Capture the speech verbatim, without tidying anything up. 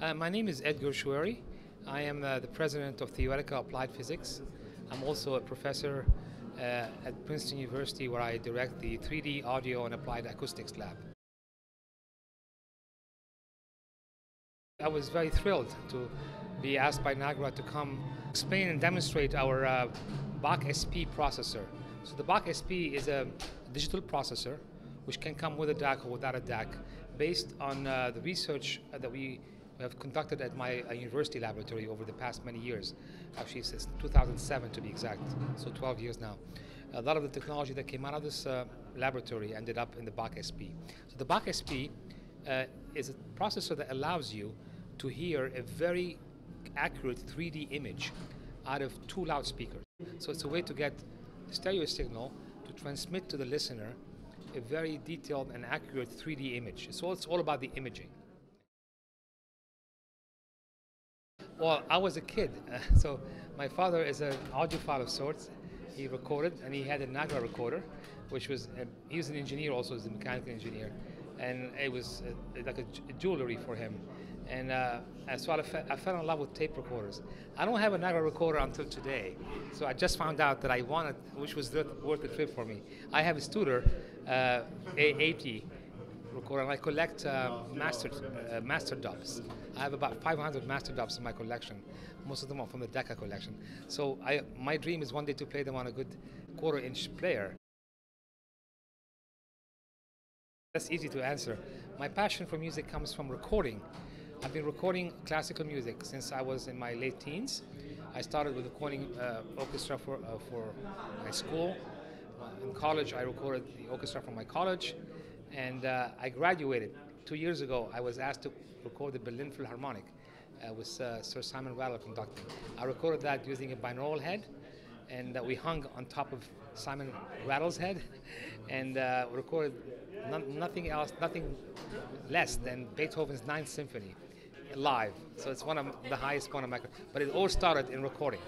Uh, my name is Edgar Choueiri. I am uh, the president of Theoretica Applied Physics. I'm also a professor uh, at Princeton University, where I direct the three D Audio and Applied Acoustics Lab. I was very thrilled to be asked by Nagra to come explain and demonstrate our uh, BACCH S P processor. So the BACCH S P is a digital processor which can come with a D A C or without a D A C, based on uh, the research that we We have conducted at my uh, university laboratory over the past many years, actually since two thousand seven to be exact, so twelve years now. A lot of the technology that came out of this uh, laboratory ended up in the BACCH S P. So the BACCH S P uh, is a processor that allows you to hear a very accurate three D image out of two loudspeakers. So it's a way to get stereo signal to transmit to the listener a very detailed and accurate three D image. So it's all about the imaging. Well, I was a kid, uh, so my father is an audiophile of sorts. He recorded, and he had a Nagra recorder, which was, uh, he was an engineer also, he was a mechanical engineer, and it was uh, like a, a jewelry for him. And uh, so I, fe I fell in love with tape recorders. I don't have a Nagra recorder until today, so I just found out that I wanted, which was worth the trip for me. I have a Studer uh, A A T recorder, and I collect uh, master, uh, master dubs. I have about five hundred master dubs in my collection. Most of them are from the Decca collection. So I, my dream is one day to play them on a good quarter-inch player. That's easy to answer. My passion for music comes from recording. I've been recording classical music since I was in my late teens. I started with recording uh, orchestra for, uh, for my school. In college, I recorded the orchestra from my college. And uh, I graduated. Two years ago, I was asked to record the Berlin Philharmonic uh, with uh, Sir Simon Rattle conducting. I recorded that using a binaural head, and uh, we hung on top of Simon Rattle's head, and uh, recorded no nothing else, nothing less than Beethoven's Ninth Symphony live. So it's one of the highest point of my career. But it all started in recording.